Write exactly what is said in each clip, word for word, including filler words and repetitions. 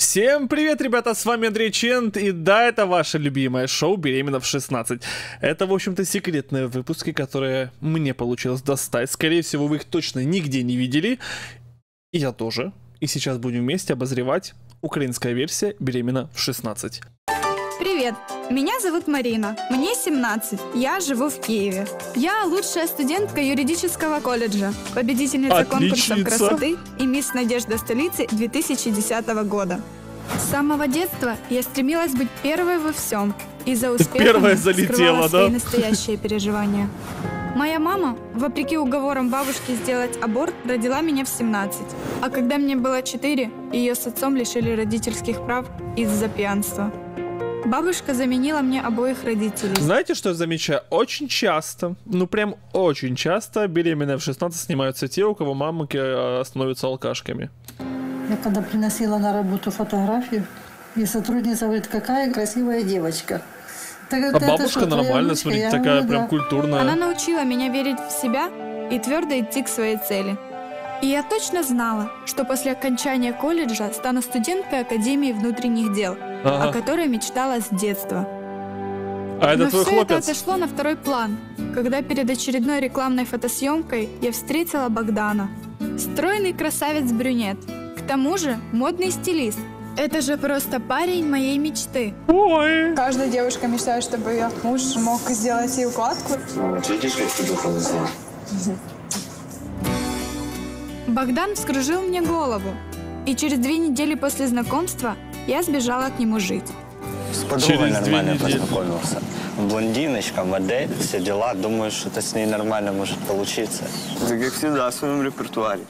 Всем привет, ребята, с вами Андрей Ченд, и да, это ваше любимое шоу «Беременна в шестнадцать». Это, в общем-то, секретные выпуски, которые мне получилось достать. Скорее всего, вы их точно нигде не видели, и я тоже. И сейчас будем вместе обозревать украинская версия «Беременна в шестнадцать». Привет, меня зовут Марина, мне семнадцать, я живу в Киеве. Я лучшая студентка юридического колледжа, победительница Отличница. конкурсов красоты и мисс Надежда столицы две тысячи десятого года. С самого детства я стремилась быть первой во всем, и за успехом скрывала свои да? настоящие переживания. Моя мама, вопреки уговорам бабушки сделать аборт, родила меня в семнадцать, а когда мне было четыре, ее с отцом лишили родительских прав из-за пьянства. Бабушка заменила мне обоих родителей. Знаете, что я замечаю? Очень часто, ну прям очень часто, беременные в шестнадцать снимаются те, у кого мамы становятся алкашками. Я когда приносила на работу фотографию, и сотрудница говорит, какая красивая девочка. Так, а это, бабушка это нормально, смотрите, я такая говорю, прям да. культурная. Она научила меня верить в себя и твердо идти к своей цели. И я точно знала, что после окончания колледжа стану студенткой Академии внутренних дел, ага. о которой мечтала с детства. А это Но твой все хлопец? это отошло на второй план, когда перед очередной рекламной фотосъемкой я встретила Богдана. Стройный красавец-брюнет, к тому же модный стилист. Это же просто парень моей мечты. Ой. Каждая девушка мечтает, чтобы ее муж мог сделать ей укладку. Богдан вскружил мне голову, и через две недели после знакомства я сбежала к нему жить. С подругой нормально познакомился. Блондиночка, модель, все дела. Думаю, что-то с ней нормально может получиться. Ты как всегда в своем репертуаре.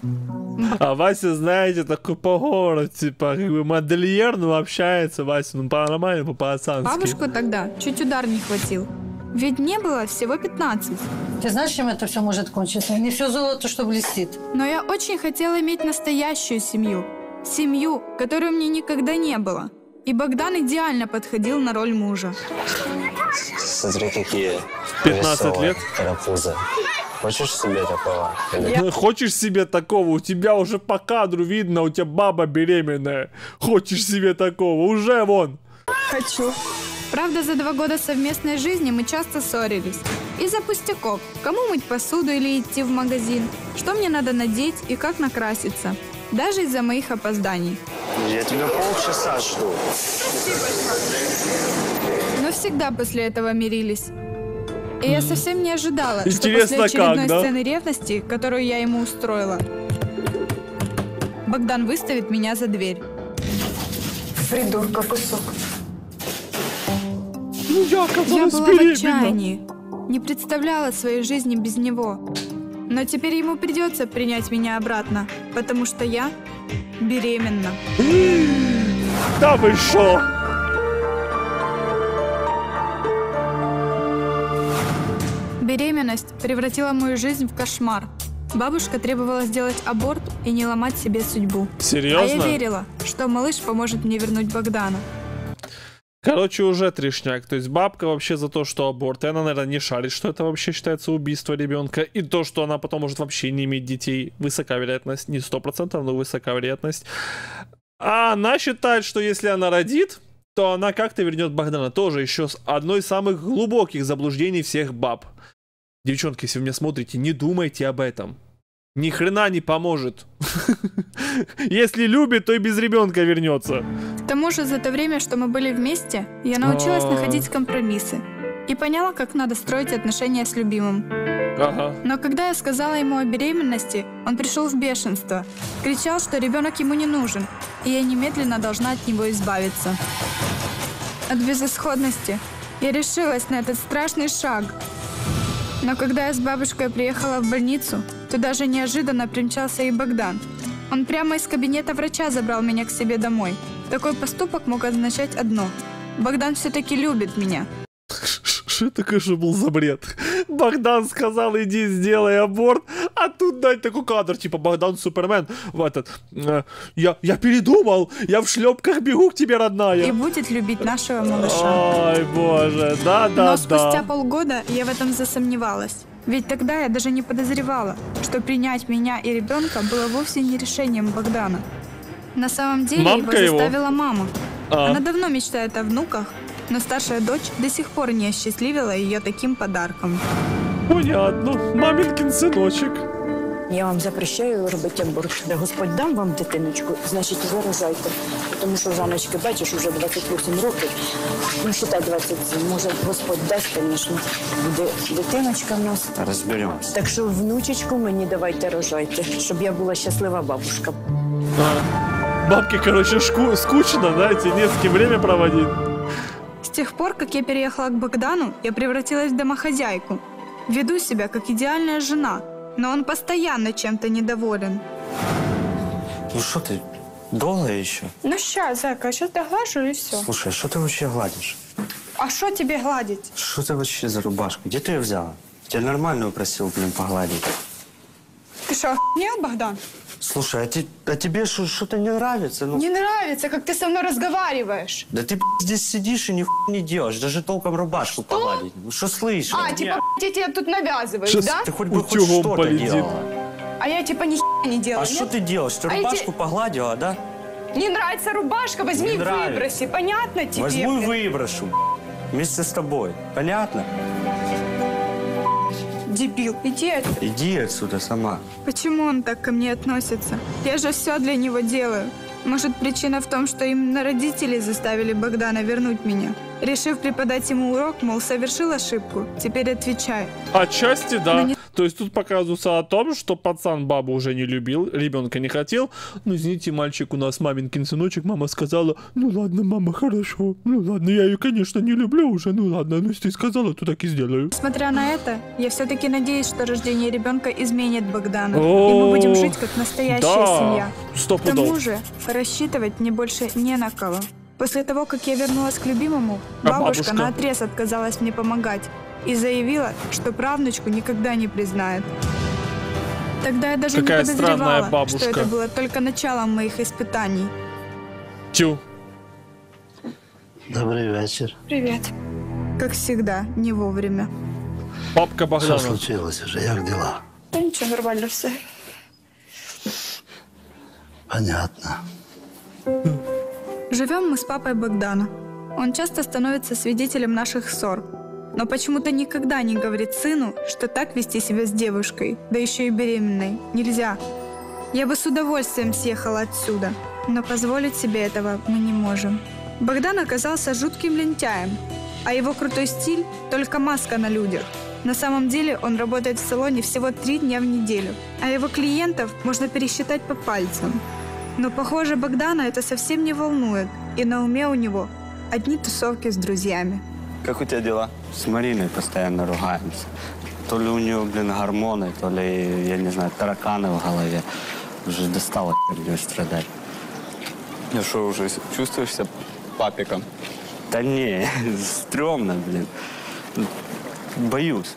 А Вася, знаете, такой по городу, типа, как бы модельер, но общается Вася, ну по-нормально, по-пацански. Бабушку тогда чуть удар не хватил. Ведь мне было всего пятнадцать. Ты знаешь, чем это все может кончиться? Не все золото, что блестит. Но я очень хотела иметь настоящую семью. Семью, которой у меня никогда не было. И Богдан идеально подходил на роль мужа. Смотри, какие пятнадцать лет карапузы. Хочешь себе такого? Я... Хочешь себе такого? У тебя уже по кадру видно, у тебя баба беременная. Хочешь себе такого? Уже вон. Хочу. Правда, за два года совместной жизни мы часто ссорились. Из-за пустяков. Кому мыть посуду или идти в магазин? Что мне надо надеть и как накраситься? Даже из-за моих опозданий. Я тебя полчаса жду. Но всегда после этого мирились. И я совсем не ожидала, Интересно, что после очередной как, да? сцены ревности, которую я ему устроила, Богдан выставит меня за дверь. Придурка кусок. Ну, я я была в отчаянии, не представляла своей жизни без него. Но теперь ему придется принять меня обратно, потому что я беременна. Да вы шо? Беременность превратила мою жизнь в кошмар. Бабушка требовала сделать аборт и не ломать себе судьбу. Серьезно? А я верила, что малыш поможет мне вернуть Богдана. Короче, уже трешняк. То есть бабка вообще за то, что аборт. И она, наверное, не шарит, что это вообще считается убийство ребенка. И то, что она потом может вообще не иметь детей. Высока вероятность. Не сто процентов, но высока вероятность. А она считает, что если она родит, то она как-то вернет Богдана. Тоже еще одно из самых глубоких заблуждений всех баб. Девчонки, если вы меня смотрите, не думайте об этом. Ни хрена не поможет. Если любит, то и без ребенка вернется. К тому же за то время, что мы были вместе, я научилась находить компромиссы и поняла, как надо строить отношения с любимым. Но когда я сказала ему о беременности, он пришел в бешенство. Кричал, что ребенок ему не нужен, и я немедленно должна от него избавиться. От безысходности я решилась на этот страшный шаг. Но когда я с бабушкой приехала в больницу, то даже неожиданно примчался и Богдан. Он прямо из кабинета врача забрал меня к себе домой. Такой поступок мог означать одно. Богдан все-таки любит меня. Что это, конечно, был за бред? Богдан сказал, иди сделай аборт, а тут дай такой кадр, типа Богдан Супермен. В этот, э, я, я передумал, я в шлепках бегу к тебе, родная. И будет любить нашего малыша. Ой, боже, да-да-да. Но спустя полгода я в этом засомневалась. Ведь тогда я даже не подозревала, что принять меня и ребенка было вовсе не решением Богдана. На самом деле Мамка его заставила его. мама. А. Она давно мечтает о внуках, но старшая дочь до сих пор не осчастливила ее таким подарком. Понятно. Маминкин сыночек. Я вам запрещаю робити аборт. Да Господь дам вам дитиночку, значить заражайте. Тому що замочки, бачиш, уже двадцять вісім років. Ну, считай двадцять сім. Може, Господь дасть, звісно, буде дитиночка в нас. Розберемося. Так що внучечку мені давайте рожайте, щоб я була щаслива бабушка. А, бабки, короче, шку, скучно, знаете, не с кем время проводить. С тех пор, как я переехала к Богдану, я превратилась в домохозяйку. Веду себя как идеальная жена, но он постоянно чем-то недоволен. Ну что ты, долго еще? Ну сейчас, Зайка, сейчас доглажу и все. Слушай, что ты вообще гладишь? А что тебе гладить? Что ты вообще за рубашку? Где ты ее взяла? Я нормальную просил, блин, погладить. Ты что, охуел, Богдан? Слушай, а, ти, а тебе что-то не нравится? Ну... Не нравится, как ты со мной разговариваешь. Да ты здесь сидишь и ни хуй не делаешь, даже толком рубашку что? погладить. Что слышишь? А, типа, я тебя тут навязываешь, Сейчас да? Ты хоть бы хоть что-то делала. А я типа ни хуй не делаю. А что ты делаешь? Ты а рубашку те... погладила, да? Не нравится рубашка, возьми и выброси, понятно тебе? Возьму и выброшу, вместе с тобой, понятно? Дебил. Иди отсюда. Иди отсюда сама. Почему он так ко мне относится? Я же все для него делаю. Может, причина в том, что именно родители заставили Богдана вернуть меня? Решив преподать ему урок, мол, совершил ошибку, теперь отвечай. Отчасти да. Не... То есть тут показывается о том, что пацан бабу уже не любил, ребенка не хотел. Ну, извините, мальчик у нас маминкин сыночек, мама сказала, ну ладно, мама, хорошо. Ну ладно, я ее, конечно, не люблю уже, ну ладно, ну если ты сказала, то так и сделаю. Несмотря на это, я все-таки надеюсь, что рождение ребенка изменит Богдана. О-о-о. И мы будем жить как настоящая да. семья. Стоп, К тому же, рассчитывать мне больше не на кого. После того, как я вернулась к любимому, бабушка, бабушка наотрез отказалась мне помогать и заявила, что правнучку никогда не признает. Тогда я даже Какая не подозревала, что это было только началом моих испытаний. Тю. Добрый вечер. Привет. Как всегда, не вовремя. Папка Богдана. Что случилось уже? Как дела? Да ничего, нормально все. Понятно. Живем мы с папой Богдана. Он часто становится свидетелем наших ссор, но почему-то никогда не говорит сыну, что так вести себя с девушкой, да еще и беременной, нельзя. Я бы с удовольствием съехала отсюда, но позволить себе этого мы не можем. Богдан оказался жутким лентяем, а его крутой стиль – только маска на людях. На самом деле он работает в салоне всего три дня в неделю, а его клиентов можно пересчитать по пальцам. Но, похоже, Богдана это совсем не волнует, и на уме у него одни тусовки с друзьями. Как у тебя дела? С Мариной постоянно ругаемся. То ли у нее, блин, гормоны, то ли, я не знаю, тараканы в голове. Уже достало ее страдать. Ну что, уже чувствуешься папиком? Да не, стрёмно, блин. Боюсь.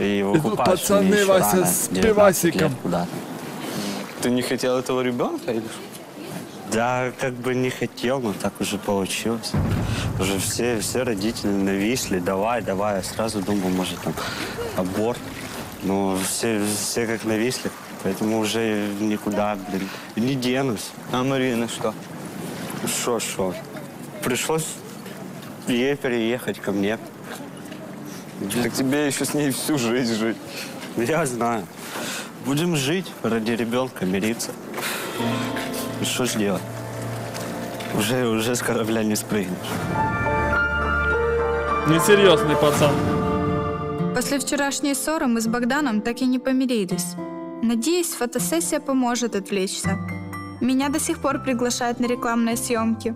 И выкупаешь Пацаны, еще Вася, рано, с пивасиком. Куда-то. Ты не хотел этого ребенка или что? Да, как бы не хотел, но так уже получилось. Уже все, все родители нависли, давай, давай. Я сразу думал, может, там аборт. Но все, все как нависли, поэтому уже никуда, блин, не денусь. А Марина что? Шо, шо. Пришлось ей переехать ко мне. Так тебе еще с ней всю жизнь жить. Я знаю. Будем жить ради ребенка, мириться. Что ж делать? Уже, уже с корабля не спрыгнешь. Несерьезный пацан. После вчерашней ссоры мы с Богданом так и не помирились. Надеюсь, фотосессия поможет отвлечься. Меня до сих пор приглашают на рекламные съемки.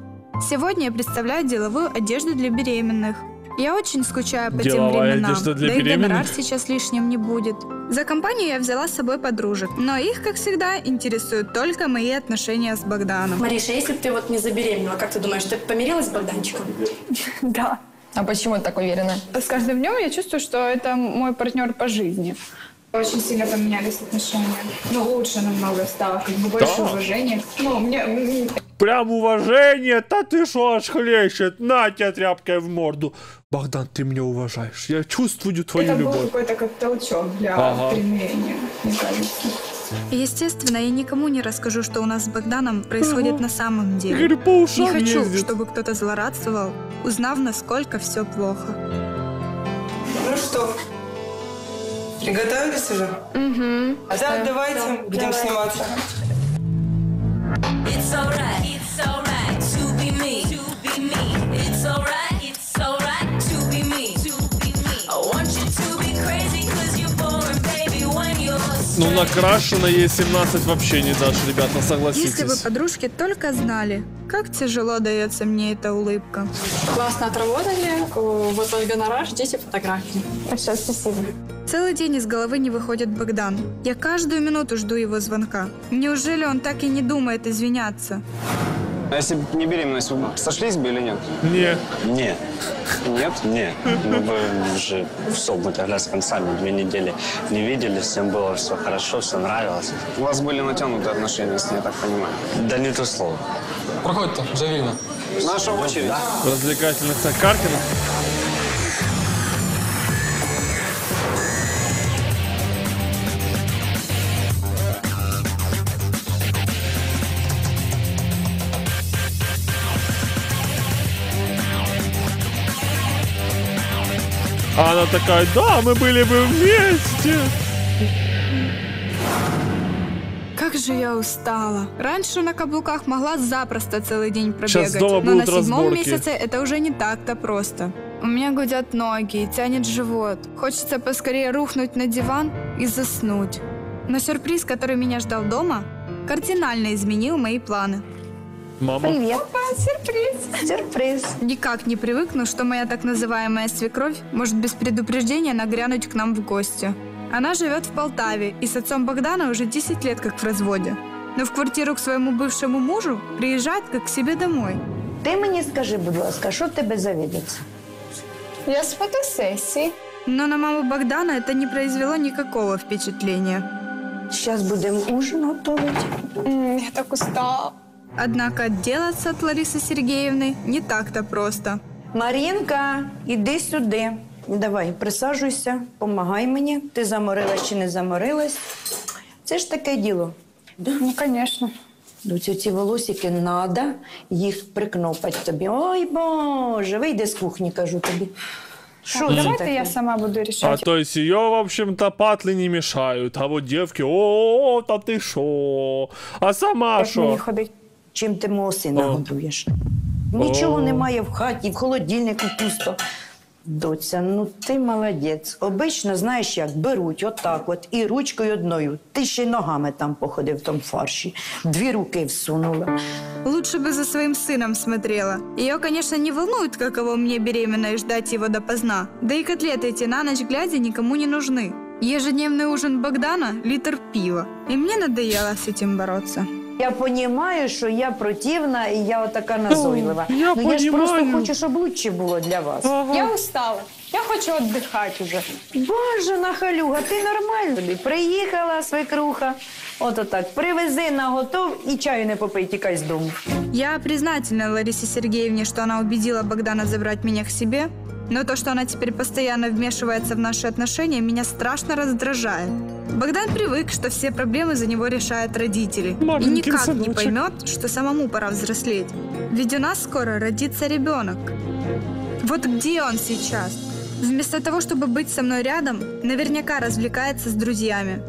Сегодня я представляю деловую одежду для беременных. Я очень скучаю по Деловая тем временам, для да и гонорар сейчас лишним не будет. За компанию я взяла с собой подружек, но их, как всегда, интересуют только мои отношения с Богданом. Мариша, если бы ты вот не забеременела, как ты думаешь, ты помирилась с Богданчиком? Да. А почему ты так уверена? С каждым днем я чувствую, что это мой партнер по жизни. Очень сильно поменялись отношения. Ну, лучше намного стало, как бы больше да. уважения. Ну, мне... Прям уважение, да ты шо аж хлещет, на тебя тряпкой в морду. Богдан, ты меня уважаешь, я чувствую твою это любовь. Это был какой-то как толчок для ага. примирения, мне кажется. Естественно, я никому не расскажу, что у нас с Богданом происходит ага. на самом деле. Я говорю, по ушам не хочу, ездит. Чтобы кто-то злорадствовал, узнав, насколько все плохо. Ну что, приготовились уже? Угу. А да, давайте да. будем Давай. сниматься. It's alright, it's alright to be me, to be me. It's alright, it's alright to be me, to be me. I want you to be crazy, 'cause you're born, baby, when you're straight. Ну, накрашено ей семнадцать вообще не дашь, ребята, согласитесь. Если бы подружки только знали, как тяжело дается мне эта улыбка. Классно отработали, вот ваш гонорар, ждите фотографии. Большое спасибо. Целый день из головы не выходит Богдан. Я каждую минуту жду его звонка. Неужели он так и не думает извиняться? А если бы не беременность, вы сошлись бы или нет? Нет. Нет. Нет? Нет. Мы бы уже все, мы тогда с концами две недели не виделись, всем было все хорошо, все нравилось. У вас были натянутые отношения, если я так понимаю. Да не то слово. Проходит-то, уже видно. Наша очередь. Да. Развлекательных так картинах. А она такая, да, мы были бы вместе. Как же я устала. Раньше на каблуках могла запросто целый день пробегать. Но на седьмом разборки. месяце это уже не так-то просто. У меня гудят ноги и тянет живот. Хочется поскорее рухнуть на диван и заснуть. Но сюрприз, который меня ждал дома, кардинально изменил мои планы. Мама. Привет. Опа, сюрприз. Сюрприз. Никак не привыкну, что моя так называемая свекровь может без предупреждения нагрянуть к нам в гости. Она живет в Полтаве и с отцом Богдана уже десять лет как в разводе. Но в квартиру к своему бывшему мужу приезжает как к себе домой. Ты мне скажи, будь ласка, что тебе завидится? Я с фотосессии. Но на маму Богдана это не произвело никакого впечатления. Сейчас будем ужин готовить. Я так устала. Однако отделаться от Ларисы Сергеевны не так-то просто. Маринка, иди сюда. Давай, присаджуйся, помогай мне. Ты заморилась чи не заморилась? Це ж таке діло. Ну, конечно. Ну, ці волосики надо їх прикнопати тобі. Ой, боже, вийди з кухні, кажу тобі. Шо, а, давай-то я сама буду решать. А то есть ее, в общем-то, патлы не мешают. А вот девки, о, та ты шо? А сама шо? Чим ти мого сина годуєш? Нічого немає в хаті, в холодильнику пусто. Доця, ну ти молодець. Обично, знаєш як, беруть отак от і ручкою одною. Ти ще й ногами там походив в тому фарші. Дві руки всунула. Лучше бы за своим сыном смотрела. Ее, конечно, не волнует, каково мне беременна и ждать его допоздна. Да и котлеты эти на ночь глядя никому не нужны. Ежедневный ужин Богдана – литр пива. И мне надоело с этим бороться. Я понимаю, что я противна и я вот такая назойлива. Я Но понимаю. я же просто хочу, чтобы лучше было для вас. Ага. Я устала. Я хочу отдыхать уже. Боже, нахалюга, ты нормально. Приехала, свекруха. Вот так. Привези, наготов и чаю не попей, текай с дома. Я признательна Ларисе Сергеевне, что она убедила Богдана забрать меня к себе. Но то, что она теперь постоянно вмешивается в наши отношения, меня страшно раздражает. Богдан привык, что все проблемы за него решают родители. Маленький и никак сыночек. не поймет, что самому пора взрослеть. Ведь у нас скоро родится ребенок. Вот где он сейчас? Вместо того, чтобы быть со мной рядом, наверняка развлекается с друзьями.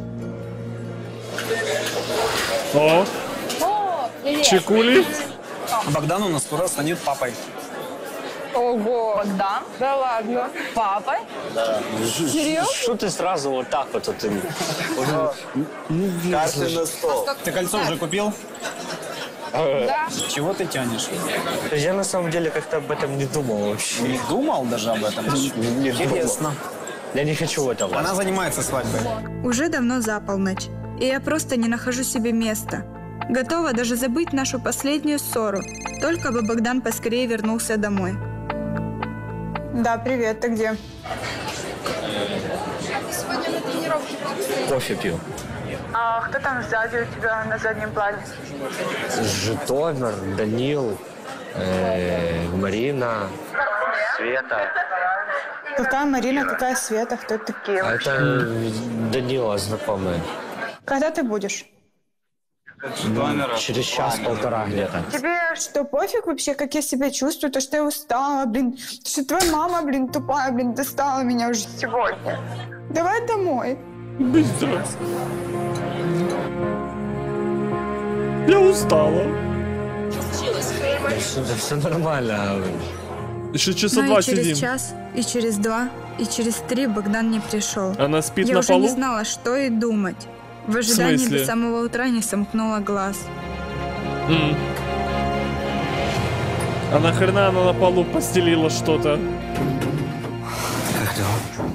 О! О, привет. Чекули? Богдан у нас скоро станет папой. Ого, Богдан? Да ладно. Папа? Да. Серьезно? Что ты сразу вот так вот? вот Карты на стол. Ты кольцо уже купил? Да. Чего ты тянешь? Я на самом деле как-то об этом не думал вообще. Не думал даже об этом? Интересно. Я не хочу этого. Она занимается свадьбой. Уже давно за полночь. И я просто не нахожу себе места. Готова даже забыть нашу последнюю ссору. Только бы Богдан поскорее вернулся домой. Да, привет, ты где? А ты сегодня на тренировке был? Кофе пил. А кто там сзади у тебя на заднем плане? Житомир, Данил, э, Марина, Света. Какая Марина, какая Света, кто такие? А это Данила знакомая. Когда ты будешь? Ну, через час-полтора где-то. Тебе что, пофиг вообще, как я себя чувствую? То, что я устала, блин. То, что твоя мама, блин, тупая, блин, достала меня уже сегодня. Давай домой. Быстро. Я устала. Да все нормально. Еще часа ну, два и через сидим. Час, и через два, и через три Богдан не пришел. Она спит я на полу? Я уже не знала, что и думать. В ожидании до самого утра не сомкнула глаз. Mm. А нахрена она на полу постелила что-то? Как дела?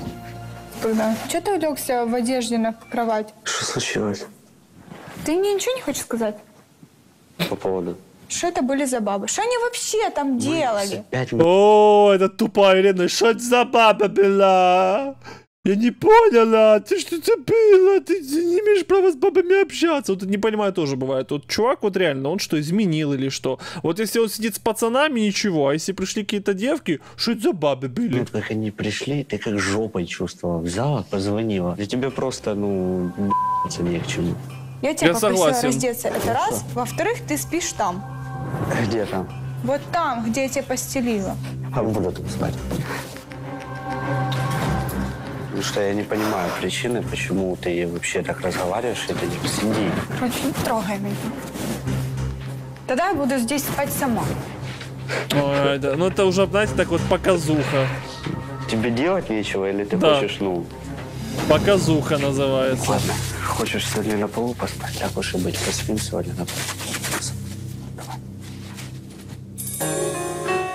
Богдан, что ты улегся в одежде на кровать? Что случилось? Ты мне ничего не хочешь сказать? По поводу? Что это были за бабы? Что они вообще там мы делали? Опять... О, это тупая Ирина. Что это за баба была? Я не поняла. Ты что-то была? Ты не имеешь права с бабами общаться. Вот не понимаю, тоже бывает. Вот чувак вот реально, он что, изменил или что? Вот если он сидит с пацанами, ничего. А если пришли какие-то девки, что это за бабы были? Ну, как они пришли, ты как жопой чувствовала. Взяла, позвонила. Для тебя просто, ну, б***ться не к чему. Я тебя попросила раздеться. Это раз. Во-вторых, ты спишь там. Где там? Вот там, где я тебя постелила. А буду тут спать. Потому что я не понимаю причины, почему ты вообще так разговариваешь, и ты не посиди. Короче, не трогай меня. Тогда я буду здесь спать сама. Ой, да. Ну это уже, знаете, так вот показуха. Тебе делать нечего, или ты да. хочешь, ну... Показуха называется. Ладно, хочешь сегодня на полу поспать, так уж и быть, поспим сегодня на полу.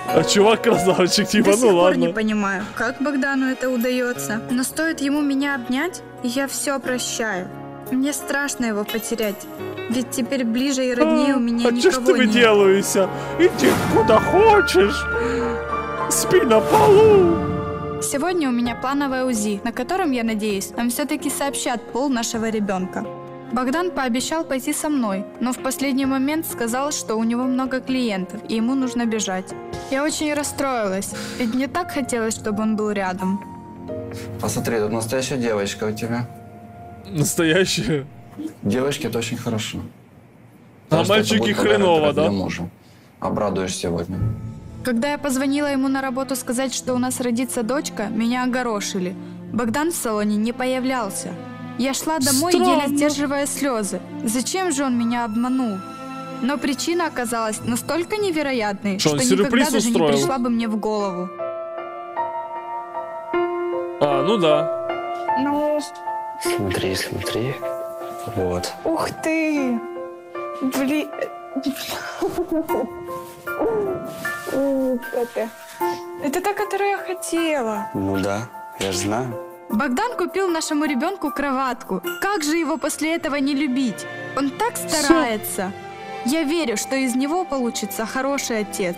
А чувак красавчик, типа, ну ладно. До сих пор не понимаю, как Богдану это удается. Но стоит ему меня обнять, и я все прощаю. Мне страшно его потерять. Ведь теперь ближе и роднее у меня никого нет. А что ж ты выделываешься? Иди куда хочешь. Спи на полу. Сегодня у меня плановое УЗИ, на котором, я надеюсь, нам все-таки сообщат пол нашего ребенка. Богдан пообещал пойти со мной, но в последний момент сказал, что у него много клиентов, и ему нужно бежать. Я очень расстроилась, ведь мне так хотелось, чтобы он был рядом. Посмотри, тут настоящая девочка у тебя. Настоящая? Девочки, это очень хорошо. А мальчики хреново, да? Обрадуешь сегодня. Когда я позвонила ему на работу сказать, что у нас родится дочка, меня огорошили. Богдан в салоне не появлялся. Я шла домой, еле сдерживая слезы. Зачем же он меня обманул? Но причина оказалась настолько невероятной, что, что никогда даже устроил? Не пришла бы мне в голову. А, ну да. Ну... Смотри, смотри. Вот. Ух ты! Блин... Это та, которую я хотела. Ну да, я же знаю. Богдан купил нашему ребенку кроватку. Как же его после этого не любить? Он так старается. Я верю, что из него получится хороший отец.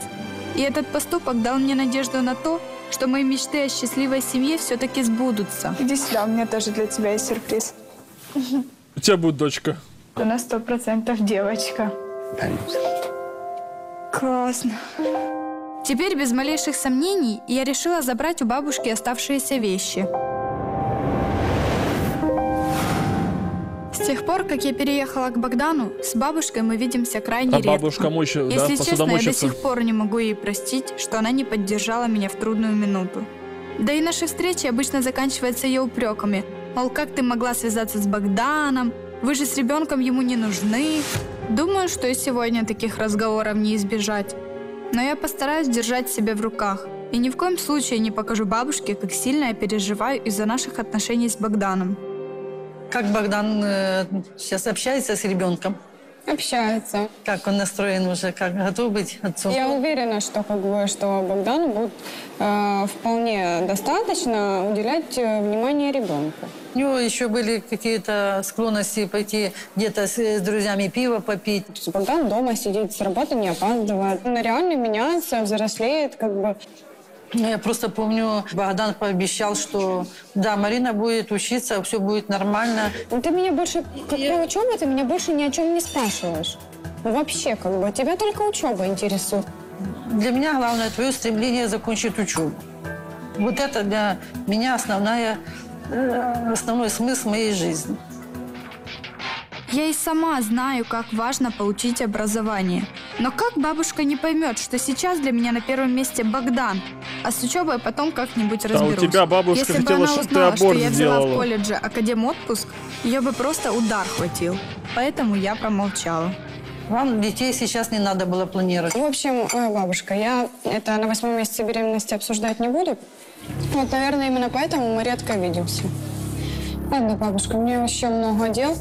И этот поступок дал мне надежду на то, что мои мечты о счастливой семье все-таки сбудутся. Иди сюда, у меня тоже для тебя есть сюрприз. У тебя будет дочка. У нас сто процентов девочка. Классно. Теперь без малейших сомнений я решила забрать у бабушки оставшиеся вещи. С тех пор, как я переехала к Богдану, с бабушкой мы видимся крайне а редко. Бабушка мучит, Если да, честно, я до сих пор не могу ей простить, что она не поддержала меня в трудную минуту. Да и наши встречи обычно заканчиваются ее упреками. Мол, как ты могла связаться с Богданом? Вы же с ребенком ему не нужны. Думаю, что и сегодня таких разговоров не избежать. Но я постараюсь держать себя в руках. И ни в коем случае не покажу бабушке, как сильно я переживаю из-за наших отношений с Богданом. Как Богдан э, сейчас общается с ребенком? Общается. Как он настроен уже, как готов быть отцом? Я уверена, что, как бы, что Богдану будет э, вполне достаточно уделять э, внимание ребенку. У него еще были какие-то склонности пойти где-то с, с друзьями пиво попить. Богдан дома сидит, с работы не опаздывает. Он реально меняется, взрослеет, как бы... Я просто помню, Богдан пообещал, что да, Марина будет учиться, все будет нормально. Ты меня больше, как я... при учебе, ты меня больше ни о чем не спрашиваешь. Вообще, как бы, тебя только учеба интересует. Для меня главное твое стремление закончить учебу. Вот это для меня основная, основной смысл моей жизни. Я и сама знаю, как важно получить образование. Но как бабушка не поймет, что сейчас для меня на первом месте Богдан, а с учебой потом как-нибудь разберусь. А у тебя бабушка Если хотела, бы она узнала, что, ты что я взяла сделала. в колледже академотпуск, ее бы просто удар хватил. Поэтому я промолчала. Вам детей сейчас не надо было планировать. В общем, бабушка, я это на восьмом месяце беременности обсуждать не буду. Вот, наверное, именно поэтому мы редко видимся. Ладно, бабушка, у меня еще много дел.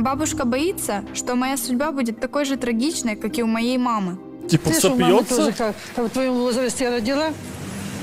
Бабушка боится, что моя судьба будет такой же трагичной, как и у моей мамы. Типа сопьется? Как в твоем возрасте я родила?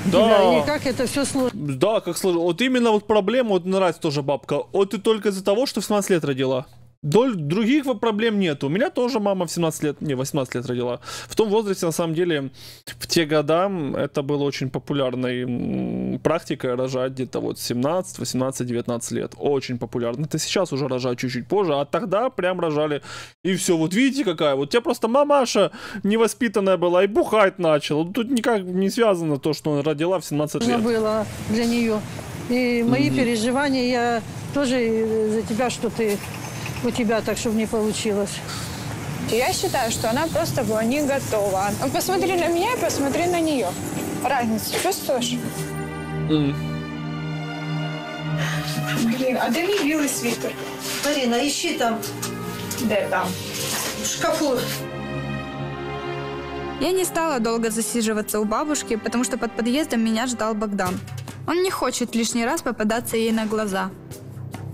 Да. И как это все сложно. Да, как сложно. Вот именно вот проблема, вот нравится тоже бабка. Вот ты только из-за того, что в семнадцать лет родила. Других проблем нет. У меня тоже мама в семнадцать лет, не, восемнадцать лет родила. В том возрасте, на самом деле, в те года это было очень популярной практикой рожать где-то вот семнадцать, восемнадцать, девятнадцать лет. Очень популярно. Это сейчас уже рожают чуть-чуть позже, а тогда прям рожали. И все, вот видите какая? Вот у тебя просто мамаша невоспитанная была и бухать начала. Тут никак не связано то, что родила в семнадцать лет. Было для нее. И мои mm-hmm. переживания, я тоже за тебя, что ты... у тебя так, чтобы не получилось. Я считаю, что она просто была не готова. Посмотри на меня и посмотри на нее. Разницу чувствуешь? Mm. Блин, а дай мне белый свитер. Марина, ищи там. Да, там. В шкафу. Я не стала долго засиживаться у бабушки, потому что под подъездом меня ждал Богдан. Он не хочет лишний раз попадаться ей на глаза.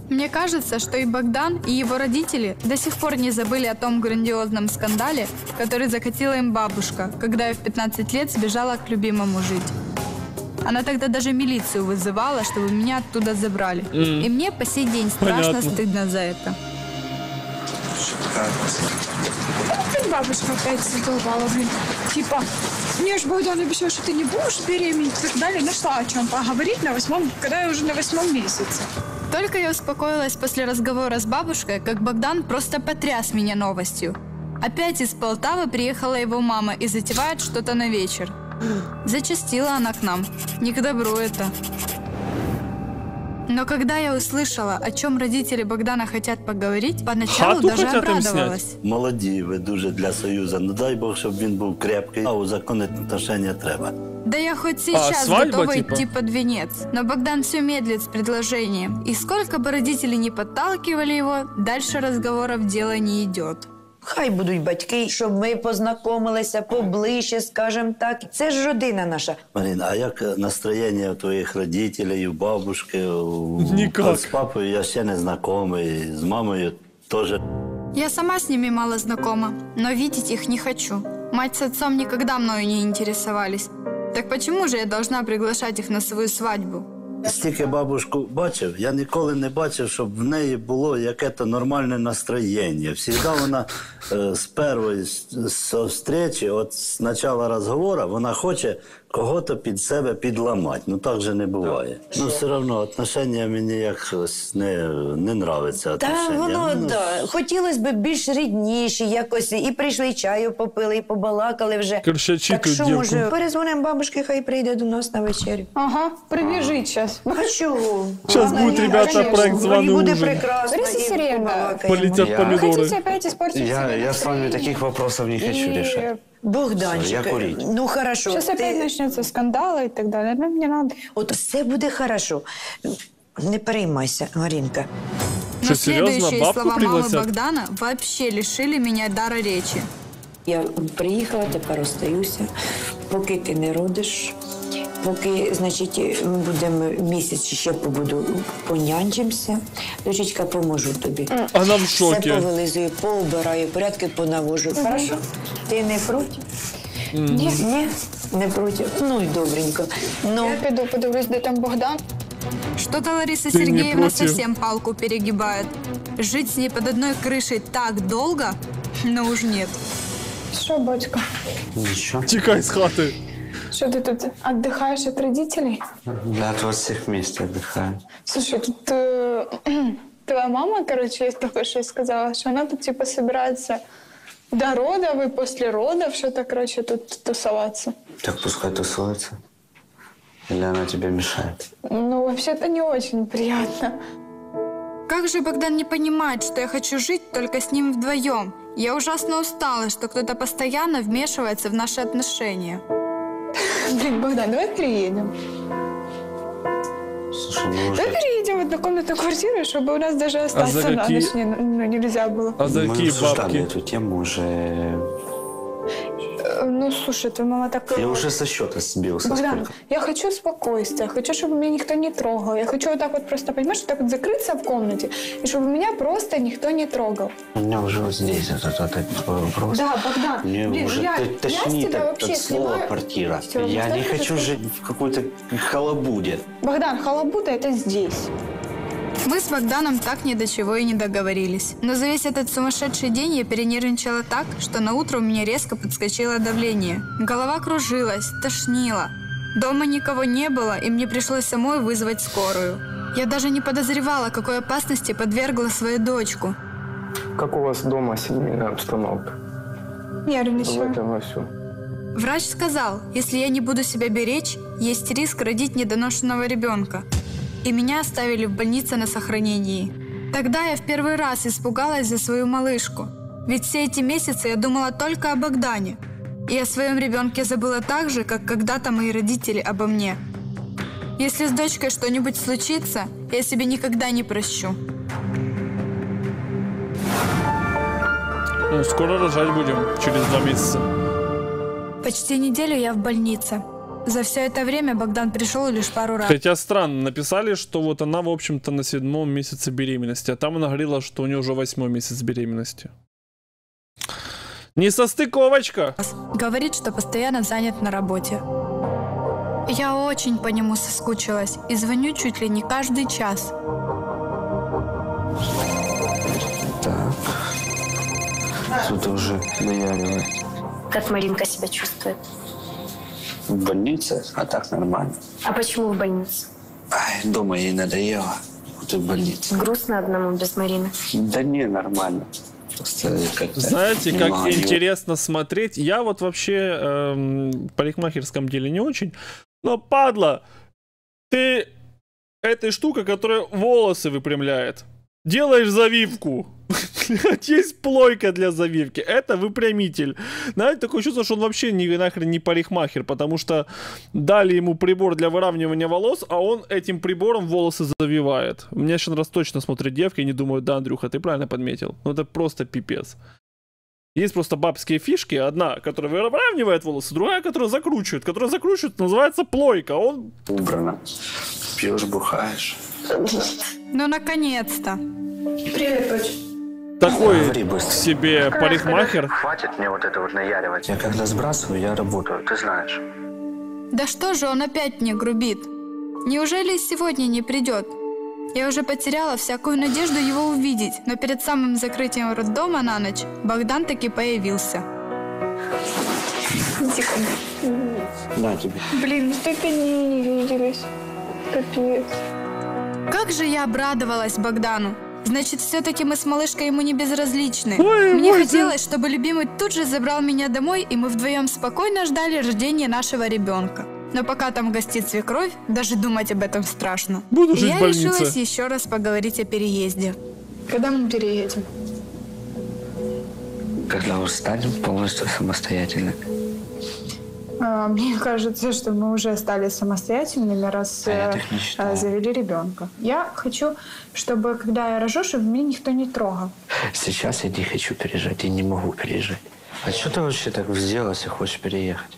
Мне кажется, что и Богдан, и его родители до сих пор не забыли о том грандиозном скандале, который закатила им бабушка, когда я в пятнадцать лет сбежала к любимому жить. Она тогда даже милицию вызывала, чтобы меня оттуда забрали. Mm. И мне по сей день страшно Понятно. стыдно за это. Бабушка опять задолбала, блин. Типа, мне же Богдан обещал, что ты не будешь беременеть и так далее. Нашла о чем поговорить на восьмом, когда я уже на восьмом месяце. Только я успокоилась после разговора с бабушкой, как Богдан просто потряс меня новостью. Опять из Полтавы приехала его мама и затевает что-то на вечер. Зачастила она к нам. Не к добру это. Но когда я услышала, о чем родители Богдана хотят поговорить, поначалу Хату даже обрадовалась. Молоді ви дуже для Союзу. Ну дай Бог, щоб він був крепкий, а узаконити отношения треба. Да я хоть сейчас а, свадьба, готова типа? идти под венец. Но Богдан все медлит с предложением. И сколько бы родители не подталкивали его, дальше разговоров дело не идет. Хай будуть батьки, щоб ми познайомилися поближче, скажем так. Це ж родина наша. Марина, а як настроєння у твоїх родителей, у бабушки? У... Никак. З папою я ще не знайомий, з мамою теж. Я сама с ними мало знакома, но видеть их не хочу. Мать с отцом никогда мною не интересовались. Так почему же я должна приглашать их на свою свадьбу? Стільки бабушку бачив, я ніколи не бачив, щоб в неї було яке-то нормальне настроєння. Всегда вона е, з першої зустрічі, от з початку розговору, вона хоче кого-то під себе підламати. Ну так же не буває. Ну все одно, отношення мені якось не, не нравиться. Та воно, ну, да. Хотілося б більш рідніші якось. І прийшли, і чаю попили, і побалакали вже. Коршачі, так що, може, перезвонимо бабушки, хай прийде до нас на вечерю. Ага, прибіжить час. Хочу. Сейчас будет, ребята, проект «Званый ужин». Полетят помидоры. Я, я с вами таких вопросов не хочу решать. Богданчик, ну хорошо. Сейчас опять начнется скандалы и так далее. Нам не надо. Вот все будет хорошо. Не переймайся, Маринка. Но следующие слова мамы Богдана вообще лишили меня дара речи. Я приехала, теперь остаюсь, пока ты не родишь. Поки, значить, ми будемо місяць ще побуду, понянчимося. Дочечка, поможу тобі. Вона в шокі. Все повилизую, поубираю, порядки понавожу. Угу. Хорошо? Ти не проти? Угу. Ні, ні, не проти. Ну і добренько. Но... Я піду подивлюсь, де там Богдан. Что-то Лариса Сергеевна совсем палку перегибает. Жить с ней под одной крышей так долго, но уж нет. Що, батько? Нічого. Тікай з хати. Что ты тут отдыхаешь от родителей? Да, от вас всех вместе отдыхаю. Слушай, тут э, твоя мама, короче, есть такое, что я сказала, что она тут типа собирается до родов и после родов что-то, короче, тут тусоваться. Так пускай тусуется. Или она тебе мешает? Ну, вообще-то не очень приятно. Как же Богдан не понимает, что я хочу жить только с ним вдвоем? Я ужасно устала, что кто-то постоянно вмешивается в наши отношения. Блин, Богдан, давай переедем. Слушай, ну, давай переедем в однокомнатную квартиру, чтобы у нас даже остаться а на какие... ночь не, ну, нельзя было. А за какие бабки? Мы эту тему уже... Ну, слушай, твоя мама так... Я уже со счета сбился. Богдан, я хочу спокойствия, хочу, чтобы меня никто не трогал. Я хочу вот так вот просто, понимаешь, вот так вот закрыться в комнате, и чтобы меня просто никто не трогал. У меня уже вот здесь этот, этот вопрос. Да, Богдан, мне блин, уже я, тошнит я от, от слова «квартира». Все, я не хочу жить в какой-то халабуде. Богдан, халабуда – это здесь. Мы с Богданом так ни до чего и не договорились. Но за весь этот сумасшедший день я перенервничала так, что на утро у меня резко подскочило давление. Голова кружилась, тошнила. Дома никого не было, и мне пришлось самой вызвать скорую. Я даже не подозревала, какой опасности подвергла свою дочку. Как у вас дома семейная обстановка? Нервничаю. Врач сказал, если я не буду себя беречь, есть риск родить недоношенного ребенка. И меня оставили в больнице на сохранении. Тогда я в первый раз испугалась за свою малышку. Ведь все эти месяцы я думала только о Богдане. И о своем ребенке забыла так же, как когда-то мои родители обо мне. Если с дочкой что-нибудь случится, я себе никогда не прощу. Ну, скоро рожать будем, через два месяца. Почти неделю я в больнице. За все это время Богдан пришел лишь пару раз. Хотя странно, написали, что вот она, в общем-то, на седьмом месяце беременности, а там она говорила, что у нее уже восьмой месяц беременности. Не состыковочка! Говорит, что постоянно занят на работе. Я очень по нему соскучилась и звоню чуть ли не каждый час. Так. Тут уже наяривает. Как Маринка себя чувствует? В больнице, а так нормально. А почему в больнице? Ай, дома ей надоело. Вот и в больнице. Грустно одному без Марины? Да не, нормально. Просто как-то... Знаете, как Мам, интересно его. смотреть. Я вот вообще эм, в парикмахерском деле не очень. Но, падла, ты этой штукой, которая волосы выпрямляет, делаешь завивку. Есть плойка для завивки. Это выпрямитель. Знаете, такое чувство, что он вообще ни нахрен не парикмахер, потому что дали ему прибор для выравнивания волос, а он этим прибором волосы завивает. У меня сейчас раз точно смотрят девки и не думают, да, Андрюха, ты правильно подметил. Ну это просто пипец. Есть просто бабские фишки. Одна, которая выравнивает волосы, другая, которая закручивает. Которая закручивает, называется плойка. Он... Убрано. Пьешь, бухаешь. Ну наконец-то. Привет, дочь. Такой себе парикмахер. Хватит мне вот это вот наяривать. Я когда сбрасываю, я работаю, ты знаешь. Да что же он опять мне грубит? Неужели сегодня не придет? Я уже потеряла всякую надежду его увидеть, но перед самым закрытием роддома на ночь Богдан таки появился. Тихо. На тебе. Блин, ну так они не виделись. Капец. Как же я обрадовалась Богдану. Значит, все-таки мы с малышкой ему не безразличны. Ой, Мне ой, хотелось, да. чтобы любимый тут же забрал меня домой, и мы вдвоем спокойно ждали рождения нашего ребенка. Но пока там гостит свекровь, даже думать об этом страшно. Буду жить Я в решилась еще раз поговорить о переезде. Когда мы переедем? Когда уже станем полностью самостоятельно. А, мне кажется, что мы уже стали самостоятельными, раз а э, завели ребенка. Я хочу, чтобы, когда я рожу, чтобы меня никто не трогал. Сейчас я не хочу переезжать, я не могу переезжать. А что ты вообще так взделась и хочешь переехать?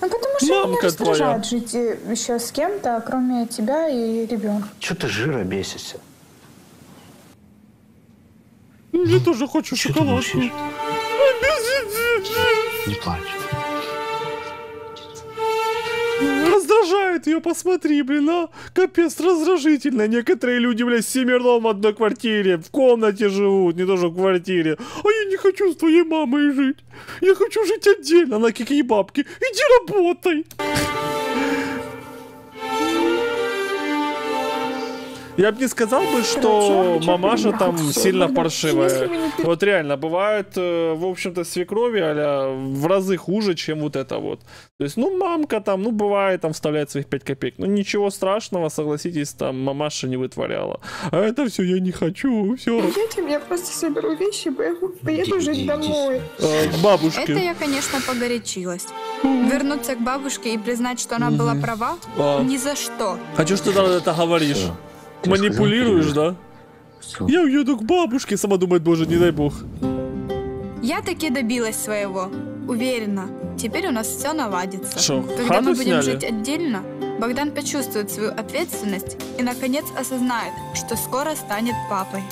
Ну, потому что Мамка меня раздражает жить еще с кем-то, кроме тебя и ребенка. Чего ты жира бесишься? Я тоже хочу шоколадку. Не плачь. Раздражает ее, посмотри, блин, а? Капец, раздражительно. Некоторые люди, блядь, с семером в одной квартире, в комнате живут, не тоже в квартире. А я не хочу с твоей мамой жить. Я хочу жить отдельно. Она какие бабки. Иди работай. Я бы не сказал бы, что мамаша там сильно паршивая. Вот реально, бывают, в общем-то, свекрови а-ля в разы хуже, чем вот это вот. То есть, ну, мамка там, ну, бывает, там вставляет своих пять копеек. Ну, ничего страшного, согласитесь, там мамаша не вытворяла. А это все я не хочу, все. Идите, я просто соберу вещи, поеду жить домой. Бабушки. Это я, конечно, погорячилась. Вернуться к бабушке и признать, что она была права, ни за что. Хочу, что ты это говоришь. Манипулируешь, да? Я уеду к бабушке, сама думает, боже, не дай бог. Я таки добилась своего. Уверена, теперь у нас все наладится. Шо, когда мы будем сняли? Жить отдельно, Богдан почувствует свою ответственность и, наконец, осознает, что скоро станет папой.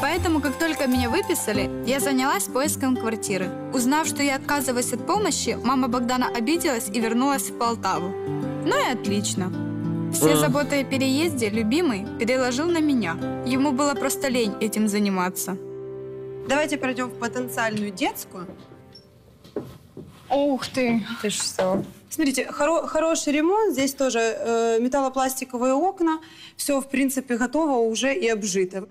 Поэтому, как только меня выписали, я занялась поиском квартиры. Узнав, что я отказываюсь от помощи, мама Богдана обиделась и вернулась в Полтаву. Ну и отлично. Все заботы о переезде любимый переложил на меня. Ему было просто лень этим заниматься. Давайте пройдем в потенциальную детскую. Ух ты! Ты что? Смотрите, хоро хороший ремонт. Здесь тоже э, металлопластиковые окна. Все, в принципе, готово уже и обжито.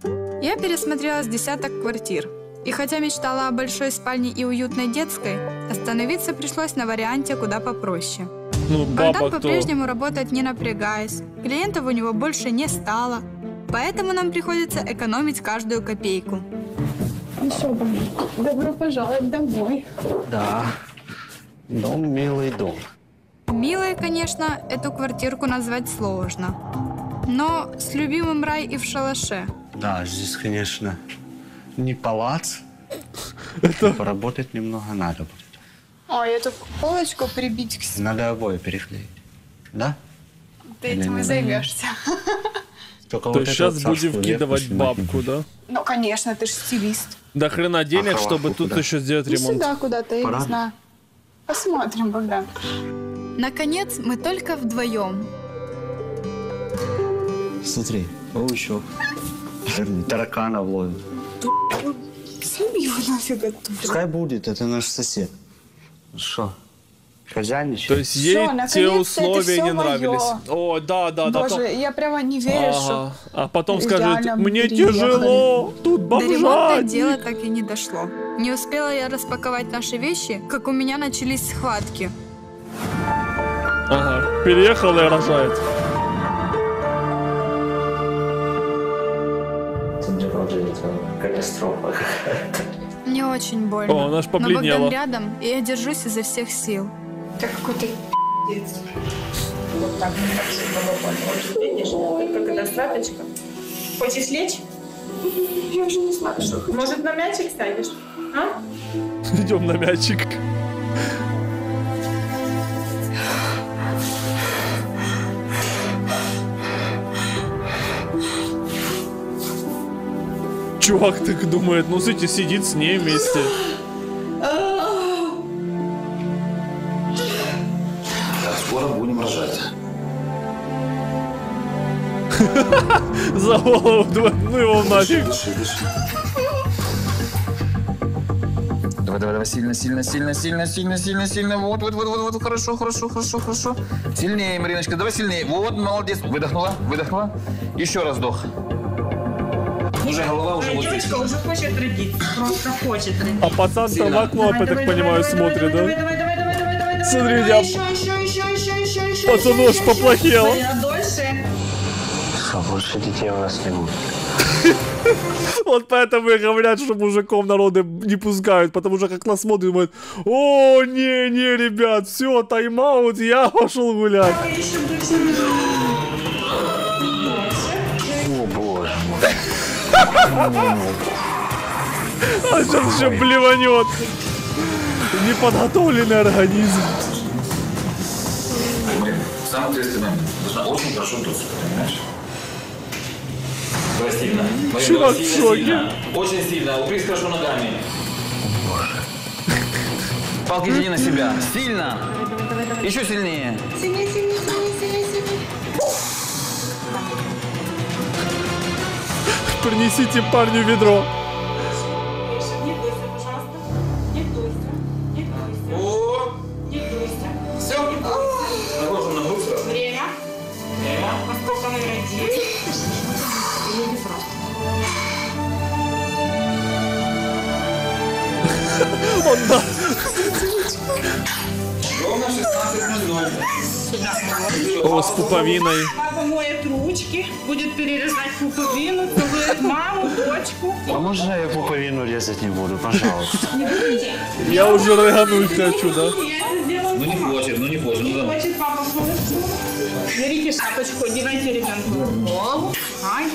Я пересмотрела с десяток квартир. И хотя мечтала о большой спальне и уютной детской, остановиться пришлось на варианте куда попроще. Ну, Богдан по-прежнему работает, не напрягаясь. Клиентов у него больше не стало. Поэтому нам приходится экономить каждую копейку. Ну что, добро пожаловать домой. Да, дом, милый дом. Милой, конечно, эту квартирку назвать сложно. Но с любимым рай и в шалаше. Да, здесь, конечно, не палац. Это... Поработать немного надо. А, эту полочку прибить к себе. Надо обои переклеить. Да? Ты или этим и займешься. Только то вот сейчас будем вкидывать бабку, да? Ну, конечно, ты же стилист. До хрена денег, а чтобы тут куда? Еще сделать ремонт. Ну, сюда куда-то, я не знаю. Посмотрим, Богдан. Наконец, мы только вдвоем. Смотри, о, еще. Таракана вловим. Пускай будет, это наш сосед. Что? Хозяйничать? То есть ей все, те условия не нравились. Моё. О, да, да, да. Боже, потом... я прямо не верю, ага. Что... А потом скажет, мне переехали. Тяжело, тут бомжатник. До ремонта дело так и не дошло. Не успела я распаковать наши вещи, как у меня начались схватки. Ага, переехала и рожает. Катастрофа какая-то. Мне очень больно. О, она ж побледнела. Но Богдан рядом, и я держусь изо всех сил. Ты какой-то пи***ец. Вот так, вот так, чтобы было больно. Видишь, только когда сладочка. Хочешь лечь? Я уже не знаю, что хочу. Может, на мячик станешь? А? Идем на мячик. Чувак так думает, ну смотрите, сидит с ней вместе. Так, скоро будем рожать. За голову, ну его нафиг. Давай, давай, давай, сильно, сильно, сильно, сильно, сильно, сильно, сильно. Вот, вот, вот, вот, вот, хорошо, хорошо, хорошо, хорошо. Сильнее, Мариночка, давай сильнее. Вот, молодец. Выдохнула, выдохнула. Еще раз вдох. Уже голова уже вот здесь. Девочка уже хочет родить, просто хочет родить. А пацан там в окно, я так понимаю, смотрит, да? Смотри, я... Пацан уж поплохел. А больше детей у нас не будет. Вот поэтому и говорят, что мужиков народы не пускают, потому что как нас смотрят, думают, о, не, не, ребят, все, тайм-аут, я пошел гулять. О, боже мой. А сейчас еще блеванет. Неподготовленный организм. Самое ответственное, нужно очень хорошо дуться, понимаешь? Давай сильно. Чувак в шоке. Очень сильно. Упрись хорошо ногами. Боже. Палки тяни на себя. Сильно. Еще сильнее. Сильнее, сильнее, сильнее, сильнее. Принесите парню ведро. Не дуйся, пожалуйста. Не дуйся. Не дуйся. О! Не дуйся. Все. Наложим нагрузку. Время. Время. Поскольку мы родились. Богдан. О, с пуповиной. Мама моет ручки, будет перерезать пуповину, целует маму, дочку. А можно я пуповину резать не буду, пожалуйста? Не будете? Я уже рыгануть хочу, да? Ну не хочет, ну не хочет. Не хочет, папа, смотрит. Берите шапочку, одевайте ребенку в голову. Ай,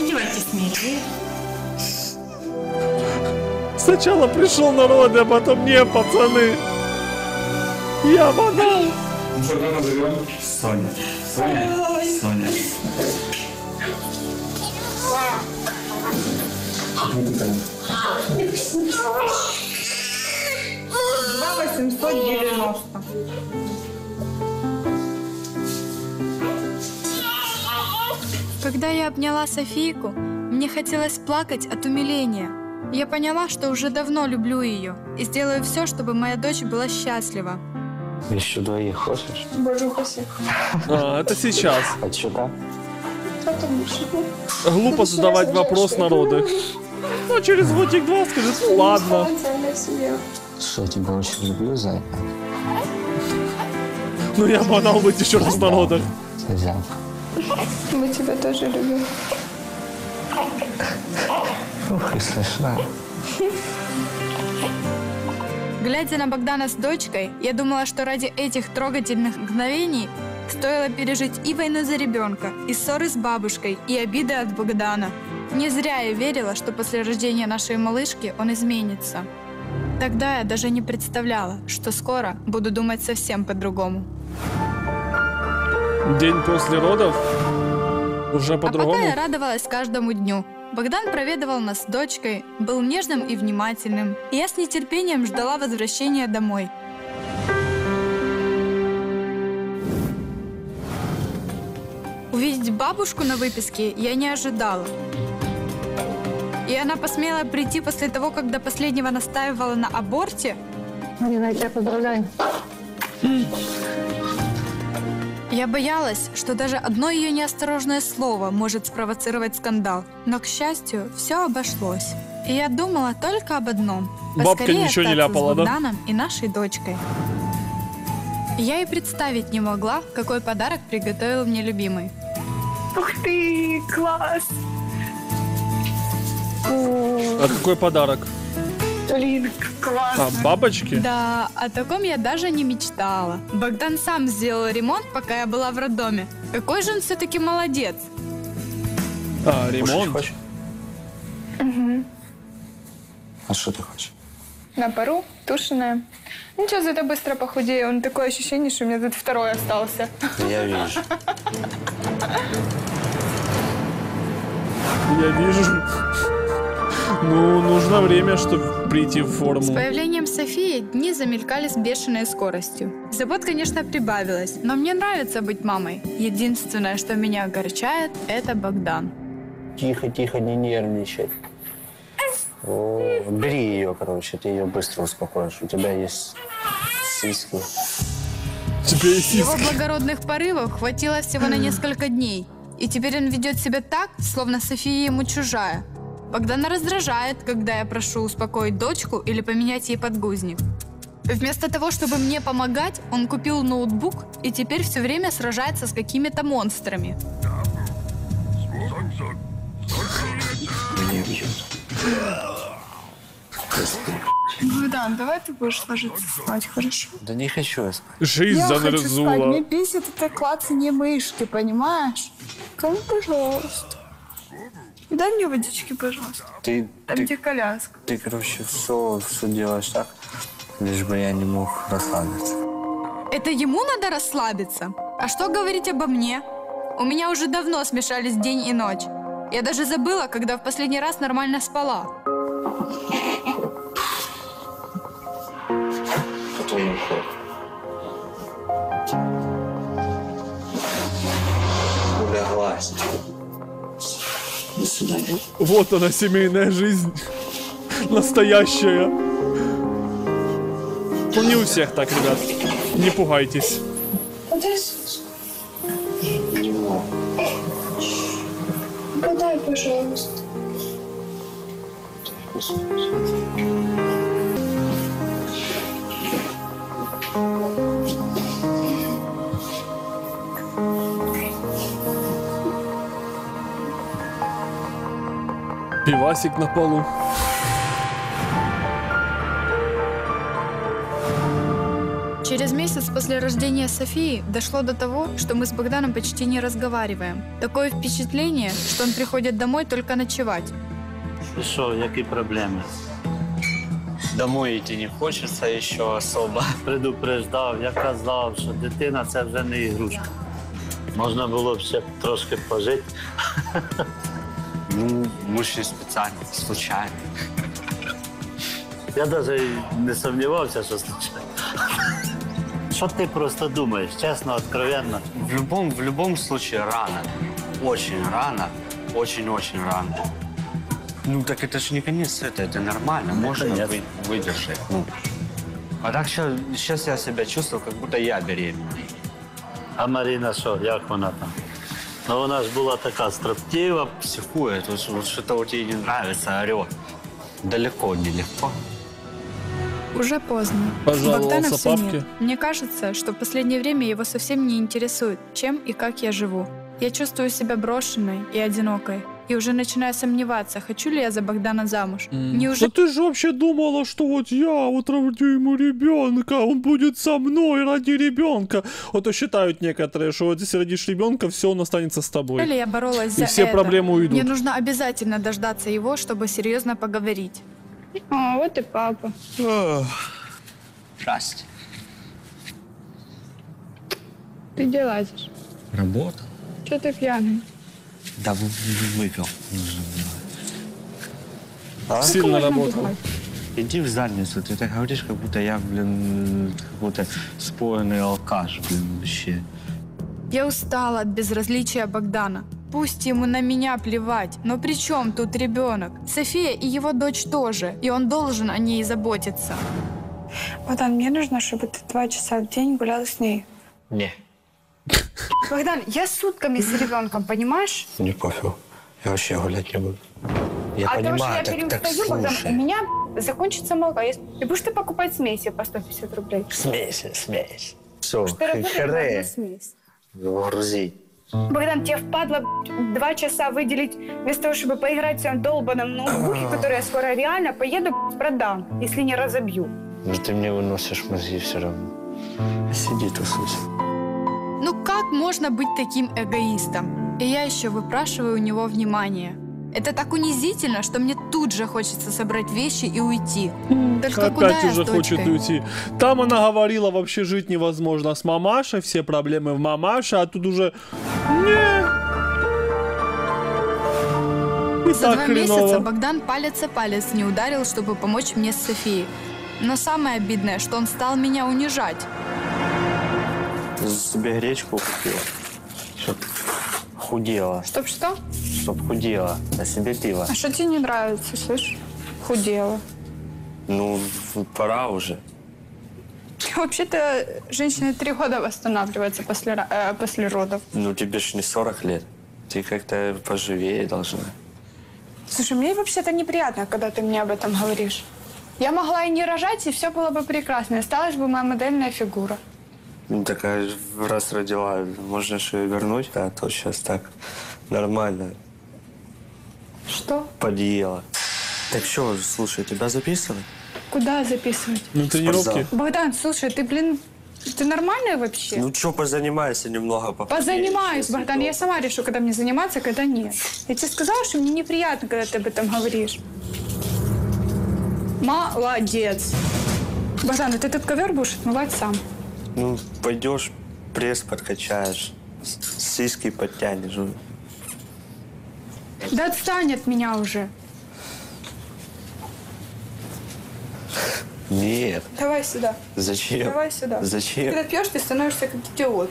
одевайте смелее. Сначала пришел народ, а потом не, пацаны. Я вода. Ну что, как назовем? Соня. Соня. Соня. два восемьсот девяносто. Когда я обняла Софийку, мне хотелось плакать от умиления. Я поняла, что уже давно люблю ее и сделаю все, чтобы моя дочь была счастлива. Еще двоих хочешь? Боже, хочу. А, это сейчас. А что так? Глупо задавать вопрос народу. Ну, через годик-два скажет, ладно. Что, я тебя очень люблю, зайка? Ну, я банал быть еще раз народу. Мы тебя тоже любим. Ух, и слышно. Глядя на Богдана с дочкой, я думала, что ради этих трогательных мгновений стоило пережить и войну за ребенка, и ссоры с бабушкой, и обиды от Богдана. Не зря я верила, что после рождения нашей малышки он изменится. Тогда я даже не представляла, что скоро буду думать совсем по-другому. День после родов? Уже по-другому? А пока я радовалась каждому дню. Богдан проведывал нас с дочкой, был нежным и внимательным. И я с нетерпением ждала возвращения домой. Увидеть бабушку на выписке я не ожидала. И она посмела прийти после того, как до последнего настаивала на аборте. Марина, я тебя поздравляю. Я боялась, что даже одно ее неосторожное слово может спровоцировать скандал. Но, к счастью, все обошлось. И я думала только об одном. Бабка ничего не ляпала, да? С Богданом и нашей дочкой. Я и представить не могла, какой подарок приготовил мне любимый. Ух ты, класс! А какой подарок? Блин, классно. А бабочки? Да, о таком я даже не мечтала. Богдан сам сделал ремонт, пока я была в роддоме. Какой же он все-таки молодец. А, ремонт? Хочешь? Угу. А что ты хочешь? На пару, тушеная. Ничего, зато быстро похудею. Он такое ощущение, что у меня тут второй остался. Я вижу. Я вижу. Ну, нужно время, чтобы прийти в форму. С появлением Софии дни замелькали с бешеной скоростью. Забот, конечно, прибавилось, но мне нравится быть мамой. Единственное, что меня огорчает, это Богдан. Тихо, тихо, не нервничай. О, бери ее, короче, ты ее быстро успокоишь. У тебя есть сиськи. Его благородных порывов хватило всего на несколько дней. И теперь он ведет себя так, словно София ему чужая. Богдана раздражает, когда я прошу успокоить дочку или поменять ей подгузник. Вместо того, чтобы мне помогать, он купил ноутбук и теперь все время сражается с какими-то монстрами. Богдан, давай ты будешь ложиться спать, хорошо? Да не хочу я спать. Жизнь замерзла. Я хочу спать. Мне бесит это клацанье мышки, понимаешь? Кому, пожалуйста. Дай мне водички, пожалуйста. Ты, Там, ты, где коляска. Ты, короче, все, все делаешь так, лишь бы я не мог расслабиться. Это ему надо расслабиться? А что говорить обо мне? У меня уже давно смешались день и ночь. Я даже забыла, когда в последний раз нормально спала. Улеглась. Вот она, семейная жизнь. Настоящая. Ну, не у всех так, ребят. Не пугайтесь. Подай, пожалуйста. пивасик на полу. Через месяц после рождения Софии дошло до того, что мы с Богданом почти не разговариваем. Такое впечатление, что он приходит домой только ночевать. И что, какие проблемы? Домой идти не хочется еще особо. Предупреждав, я казав, что дитина – это уже не игрушка. Можно было бы все трошки пожить. Ну, муж не специально, случайно. Я даже не сомневался, что случайно. Что ты просто думаешь, честно, откровенно? В любом, в любом случае рано. Очень рано, очень-очень рано. Ну, так это же не конец света, это нормально, можно вы, выдержать. Ну. А так сейчас, сейчас я себя чувствую, как будто я беременный. А Марина что, как она там? Ну, она же была такая строптива, психует, вот, вот что-то вот ей не нравится, орёт. Далеко, нелегко. Уже поздно. Пожаловался папке. Мне кажется, что в последнее время его совсем не интересует, чем и как я живу. Я чувствую себя брошенной и одинокой. И уже начинаю сомневаться, хочу ли я за Богдана замуж. Mm. Не уже... Да ты же вообще думала, что вот я вот родю ему ребенка, он будет со мной ради ребенка. Вот и считают некоторые, что вот если родишь ребенка, все, он останется с тобой. Или я боролась за и все это. Проблемы уйдут. Мне нужно обязательно дождаться его, чтобы серьезно поговорить. А, вот и папа. Ох. Здрасте. Ты где лазишь? Работа. Че ты пьяный? Да, выпил. А? Сильно работал. Иди в задницу, ты так говоришь, как будто я, блин, какой-то спойный алкаш, блин, вообще. Я устала от безразличия Богдана. Пусть ему на меня плевать, но при чем тут ребенок? София и его дочь тоже, и он должен о ней заботиться. Богдан, мне нужно, чтобы ты два часа в день гулял с ней. Не. Богдан, я сутками с ребенком, понимаешь? Не пофиг. Я вообще гулять не буду. Я а понимаю, потому что я так, перестаю, так Богдан, у меня закончится молоко. И будешь ты покупать смеси по сто пятьдесят рублей? Смесь, смесь. Все, херы. Грузи. Богдан, тебе впадло два часа выделить, вместо того, чтобы поиграть в своем долбаном ноутбуке, который я скоро реально поеду продам, если не разобью. Но ты мне выносишь мозги все равно. Сиди, тусуйся. Ну как можно быть таким эгоистом? И я еще выпрашиваю у него внимание. Это так унизительно, что мне тут же хочется собрать вещи и уйти. Только опять куда уже хочет уйти. Там она говорила, вообще жить невозможно с мамашей, все проблемы в мамаше, а тут уже... Не. За два месяца Богдан палец о палец не ударил, чтобы помочь мне с Софией. Но самое обидное, что он стал меня унижать. Себе гречку купила, чтоб худела. Чтоб что? Чтоб худела, а себе пиво. А что тебе не нравится, слышишь? Худела. Ну, пора уже. Вообще-то женщины три года восстанавливаются после, э, после родов. Ну, тебе ж не сорок лет. Ты как-то поживее должна. Слушай, мне вообще-то неприятно, когда ты мне об этом говоришь. Я могла и не рожать, и все было бы прекрасно. Осталась бы моя модельная фигура. Такая, раз родила, можно же вернуть, а то сейчас так нормально. Что? Подъела. Так что, слушай, тебя записывать? Куда записывать? На тренировки. Богдан, слушай, ты, блин, ты нормальная вообще? Ну что, позанимайся немного. Попадешь, позанимаюсь, Богдан, я сама решу, когда мне заниматься, когда нет. Я тебе сказала, что мне неприятно, когда ты об этом говоришь. Молодец. Богдан, ты этот ковер будешь отмывать сам. Ну, пойдешь, пресс подкачаешь, сиськи подтянешь. Да отстань от меня уже. Нет. Давай сюда. Зачем? Давай сюда. Зачем? Когда пьешь, ты становишься как идиот.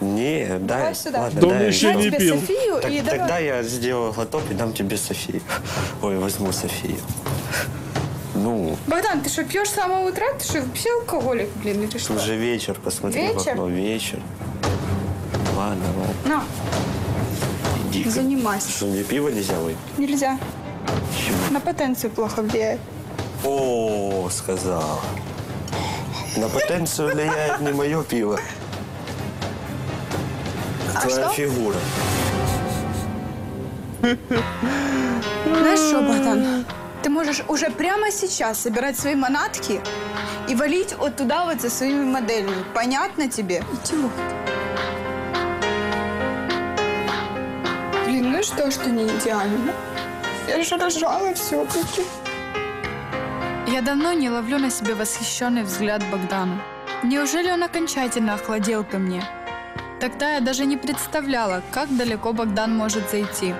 Нет, давай дай. сюда. Ладно, дай еще не пил. Софию, так, и тогда давай. Я сделаю глоток и дам тебе Софию. Ой, возьму Софию. Ну. Богдан, ты что, пьешь с самого утра? Ты что, вообще алкоголик, блин, или что? Уже вечер, посмотри вечер? в окно. Вечер. Ладно, ладно. На. Иди. Занимайся. Что, мне пиво нельзя выпить? Нельзя. Почему? На потенцию плохо влияет. О, сказал. На потенцию влияет не мое пиво. А твоя фигура. Знаешь что, Богдан? Ты можешь уже прямо сейчас собирать свои манатки и валить вот туда вот со своими моделями. Понятно тебе? Идиот. Блин, ну что, что не идеально? Я же рожала все-таки. Я давно не ловлю на себе восхищенный взгляд Богдана. Неужели он окончательно охладел ко мне? Тогда я даже не представляла, как далеко Богдан может зайти.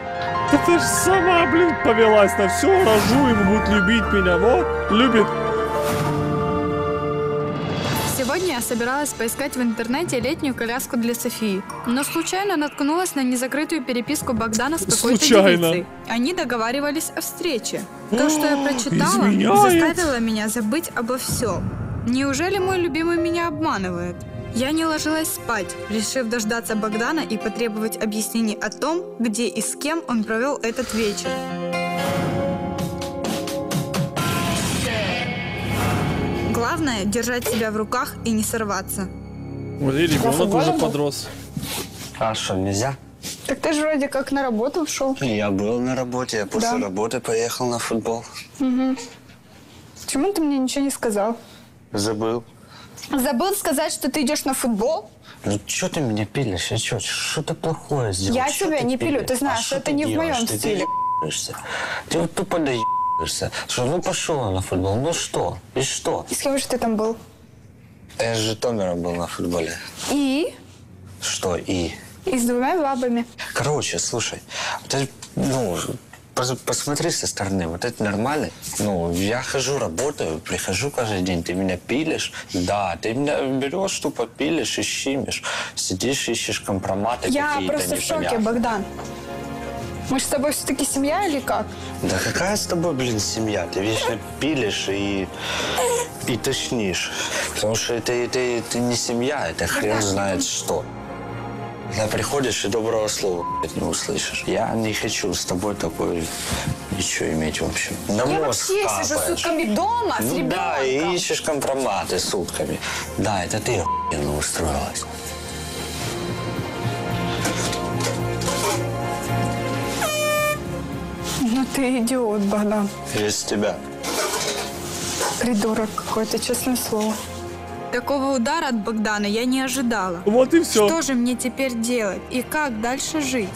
Да ты ж сама, блин, повелась на все, рожу, и будут любить меня, вот, любит. Сегодня я собиралась поискать в интернете летнюю коляску для Софии, но случайно наткнулась на незакрытую переписку Богдана с какой-то девицей. Они договаривались о встрече. То, что я прочитала, заставило меня забыть обо всем. Неужели мой любимый меня обманывает? Я не ложилась спать, решив дождаться Богдана и потребовать объяснений о том, где и с кем он провел этот вечер. Главное – держать себя в руках и не сорваться. Блин, ребенок уже подрос. А что, нельзя? Так ты же вроде как на работу шел. Я был на работе, я после да. работы поехал на футбол. Угу. Почему ты мне ничего не сказал? Забыл. Забыл сказать, что ты идешь на футбол? Ну, что ты меня пилишь? Я что, что-то плохое сделал? Я чё тебя не пилю, ты знаешь, а что это не в моем стиле. Ты, ты вот тупо доебаешься, что ну пошел на футбол, ну что, и что? И с кем же ты там был? Я с Житомиром был на футболе. И? Что и? И с двумя бабами. Короче, слушай, ты, ну... Посмотри со стороны, вот это нормально. Ну, я хожу, работаю, прихожу каждый день, ты меня пилишь. Да, ты меня берешь, тупо пилишь и щимишь. Сидишь, ищешь компроматы какие-то непонятные. Я просто в шоке, Богдан. Мы же с тобой все-таки семья или как? Да какая с тобой, блин, семья? Ты вечно пилишь и, и тошнишь. Потому что это, это, это не семья, это хрен знает что. Когда приходишь и доброго слова не услышишь. Я не хочу с тобой такое ничего иметь, в общем. На я вообще капаешь. Сижу сутками дома с ну, ребенком. Да, и ищешь компроматы сутками. Да, это ты охуенно устроилась. Ну ты идиот, Богдан. Без тебя. Придурок какой-то, честное слово. Такого удара от Богдана я не ожидала. Вот и все. Что же мне теперь делать? И как дальше жить?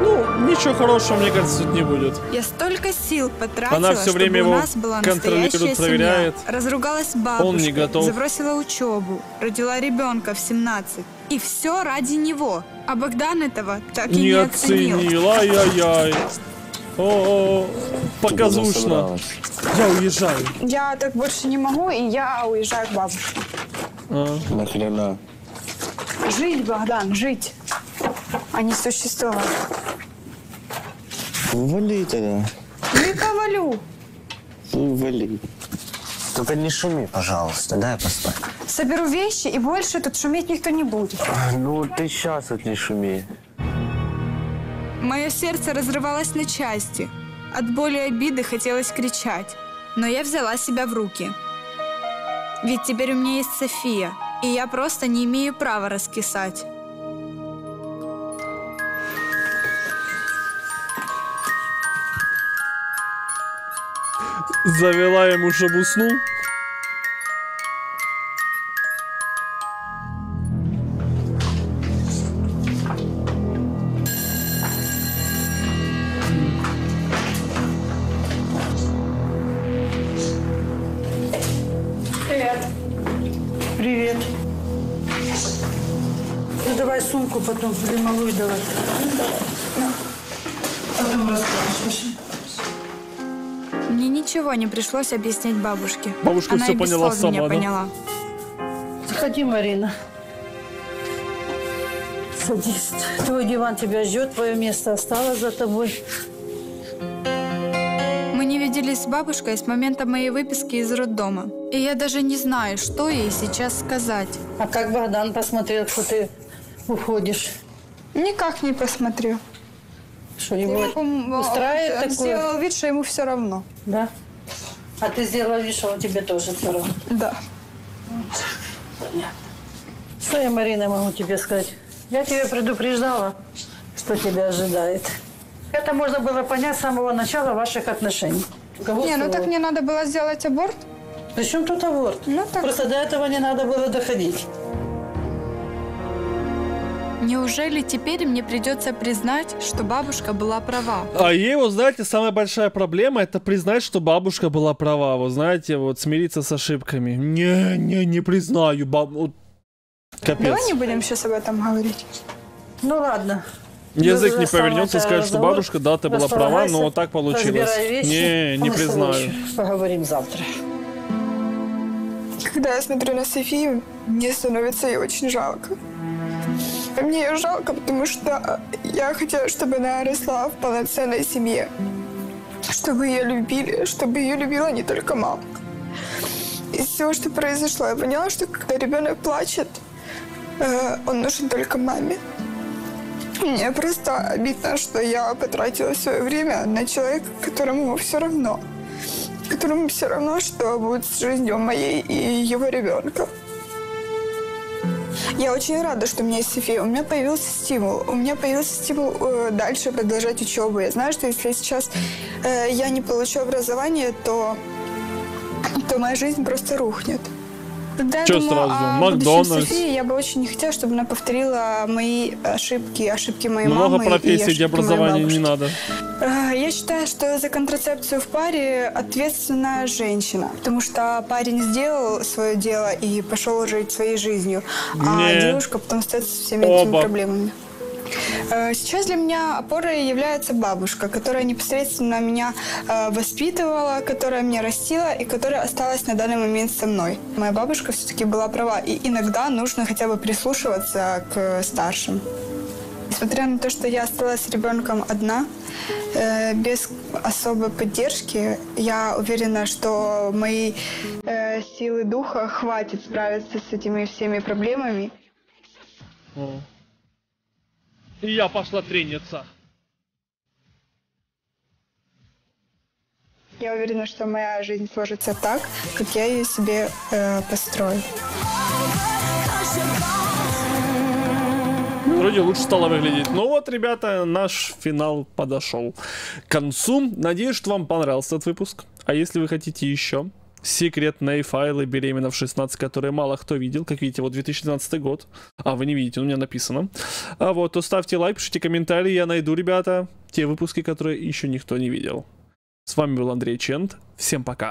Ну, ничего хорошего, мне кажется, тут не будет. Я столько сил потратила, она все время чтобы у нас была настоящая семья. Разругалась бабушка, он не готов. Забросила учебу, родила ребенка в семнадцать. И все ради него. А Богдан этого так и не оценил. Не оценил, ай-яй-яй. О-о-о, показушно. Я уезжаю. Я так больше не могу, и я уезжаю к бабушке. А. Нахрена? Жить, Богдан, жить. А не существовать. Вали тогда. Не-ка валю. Вали. Только не шуми, пожалуйста, дай поспать. Соберу вещи, и больше тут шуметь никто не будет. А, ну, ты сейчас вот не шуми. Мое сердце разрывалось на части. От боли и обиды хотелось кричать, но я взяла себя в руки. Ведь теперь у меня есть София, и я просто не имею права раскисать. Завела ему, чтобы уснул. Потом будем малую давать. Потом расскажешь. Мне ничего не пришлось объяснять бабушке. Бабушка она все и без поняла слов сама, меня да? поняла. Заходи, Марина. Садись. Твой диван тебя ждет, твое место осталось за тобой. Мы не виделись с бабушкой с момента моей выписки из роддома. И я даже не знаю, что ей сейчас сказать. А как Богдан посмотрел, что ты... уходишь? Никак не посмотрю. Что, его устраивает такое? Он сделал вид, что ему все равно. Да? А ты сделала вид, что он тебе тоже все равно? Да. Понятно. Что я, Марина, могу тебе сказать? Я тебя предупреждала, что тебя ожидает. Это можно было понять с самого начала ваших отношений. Кого не, ну так мне надо было сделать аборт. Причем тут аборт? Ну, так... Просто до этого не надо было доходить. Неужели теперь мне придется признать, что бабушка была права? А ей, вот знаете, самая большая проблема — это признать, что бабушка была права. Вот знаете, вот смириться с ошибками. Не, не, не признаю, баб... Капец. Давай не будем сейчас об этом говорить. Ну ладно. Язык не повернется и скажет, что бабушка, да, ты была права, но вот так получилось. Не, не признаю. Поговорим завтра. Когда я смотрю на Софию, мне становится ее очень жалко. Мне ее жалко, потому что я хотела, чтобы она росла в полноценной семье. Чтобы ее любили, чтобы ее любила не только мама. Из всего, что произошло, я поняла, что когда ребенок плачет, он нужен только маме. Мне просто обидно, что я потратила свое время на человека, которому все равно. Которому все равно, что будет с жизнью моей и его ребенка. Я очень рада, что у меня есть София. У меня появился стимул. У меня появился стимул э, дальше продолжать учебу. Я знаю, что если сейчас э, я не получу образование, то, то моя жизнь просто рухнет. Да, что сразу? Макдональдс. Софии, я бы очень не хотела, чтобы она повторила мои ошибки, ошибки моей Много мамы. Много профессий, где образования не надо. Я считаю, что за контрацепцию в паре ответственная женщина. Потому что парень сделал свое дело и пошел жить своей жизнью. А не. девушка потом остается со всеми Оба. этими проблемами. Сейчас для меня опорой является бабушка, которая непосредственно меня воспитывала, которая меня растила и которая осталась на данный момент со мной. Моя бабушка все-таки была права, и иногда нужно хотя бы прислушиваться к старшим. Несмотря на то, что я осталась с ребенком одна, без особой поддержки, я уверена, что моей силы духа хватит справиться с этими всеми проблемами. И я пошла трениться. Я уверена, что моя жизнь сложится так, как я ее себе э, построю. Вроде лучше стало выглядеть. Ну вот, ребята, наш финал подошел к концу. Надеюсь, что вам понравился этот выпуск. А если вы хотите еще... секретные файлы «Беременна в шестнадцать», которые мало кто видел, как видите, вот две тысячи двенадцатый год, а вы не видите, у меня написано, а вот, то ставьте лайк, пишите комментарии, я найду, ребята, те выпуски, которые еще никто не видел. С вами был Андрей Ченд, всем пока.